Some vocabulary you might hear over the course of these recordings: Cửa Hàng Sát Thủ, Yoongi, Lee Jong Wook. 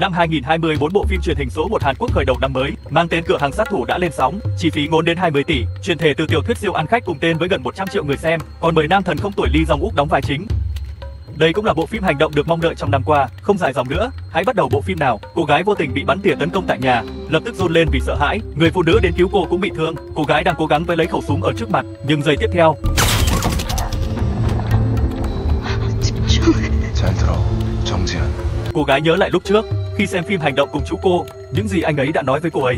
Năm 2020, 4 bộ phim truyền hình số 1 Hàn Quốc khởi động năm mới, mang tên Cửa Hàng Sát Thủ đã lên sóng, chi phí ngốn đến 20 tỷ, chuyển thể từ tiểu thuyết siêu ăn khách cùng tên với gần 100 triệu người xem, còn mời nam thần không tuổi Lee Jong Wook đóng vai chính. Đây cũng là bộ phim hành động được mong đợi trong năm qua, không dài dòng nữa, hãy bắt đầu bộ phim nào. Cô gái vô tình bị bắn tỉa tấn công tại nhà, lập tức run lên vì sợ hãi, người phụ nữ đến cứu cô cũng bị thương, cô gái đang cố gắng với lấy khẩu súng ở trước mặt, nhưng giây tiếp theo. Cô gái nhớ lại lúc trước, khi xem phim hành động cùng chú cô, những gì anh ấy đã nói với cô ấy.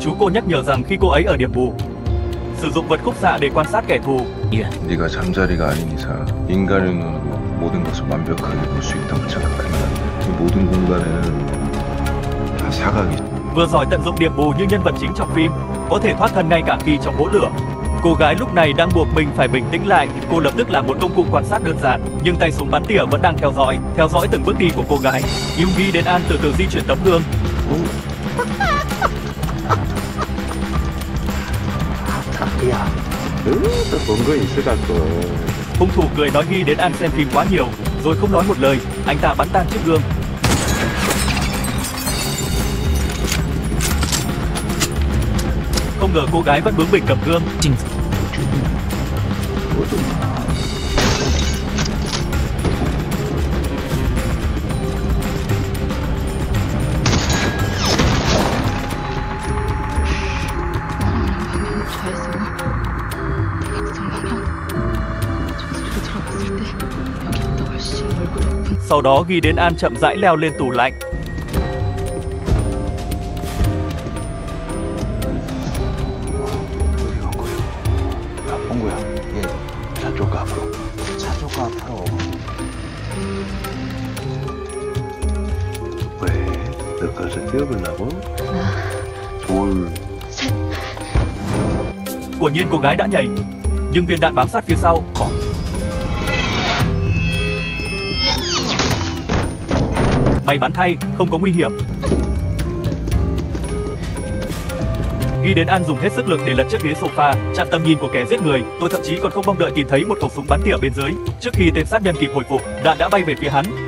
Chú cô nhắc nhở rằng khi cô ấy ở điểm bù, sử dụng vật khúc xạ để quan sát kẻ thù. Vừa giỏi tận dụng điểm bù như nhân vật chính trong phim, có thể thoát thân ngay cả khi trong hố lửa. Cô gái lúc này đang buộc mình phải bình tĩnh lại, cô lập tức làm một công cụ quan sát đơn giản, nhưng tay súng bắn tỉa vẫn đang theo dõi từng bước đi của cô gái. Yoongi đến An từ từ di chuyển tấm gương. Hung thủ cười nói Gi đến An xem phim quá nhiều, rồi không nói một lời, anh ta bắn tan chiếc gương. Không ngờ cô gái vẫn bướng bỉnh cầm gương. Sau đó Gi đến An chậm rãi leo lên tủ lạnh. Quả nhiên cô gái đã nhảy, nhưng viên đạn bám sát phía sau. May mắn thay, không có nguy hiểm. Gi đến An dùng hết sức lực để lật chiếc ghế sofa, chặn tầm nhìn của kẻ giết người. Tôi thậm chí còn không mong đợi tìm thấy một khẩu súng bắn tỉa bên dưới. Trước khi tên sát nhân kịp hồi phục, đạn đã bay về phía hắn.